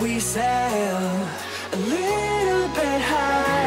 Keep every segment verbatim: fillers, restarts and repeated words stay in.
we sail a little bit high.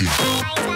Thank you.